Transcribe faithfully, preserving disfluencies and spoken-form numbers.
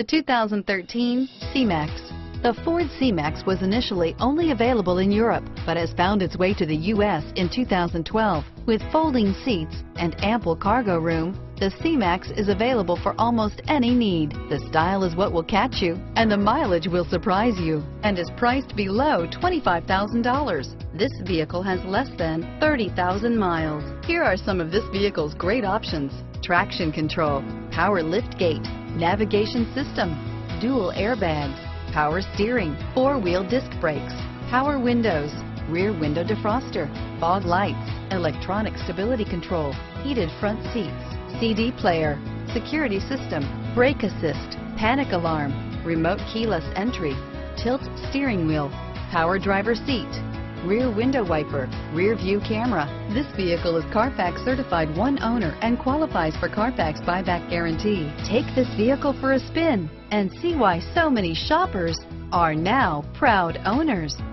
The two thousand thirteen C-Max. The Ford C-Max was initially only available in Europe, but has found its way to the U S in two thousand twelve. With folding seats and ample cargo room, the C-Max is available for almost any need. The style is what will catch you, and the mileage will surprise you, and is priced below twenty-five thousand dollars. This vehicle has less than thirty thousand miles. Here are some of this vehicle's great options: traction control, power liftgate, navigation system, dual airbags, power steering, four-wheel disc brakes, power windows, rear window defroster, fog lights, electronic stability control, heated front seats, C D player, security system, brake assist, panic alarm, remote keyless entry, tilt steering wheel, power driver seat, rear window wiper, rear view camera. This vehicle is CARFAX certified one owner and qualifies for CARFAX buyback guarantee. Take this vehicle for a spin and see why so many shoppers are now proud owners.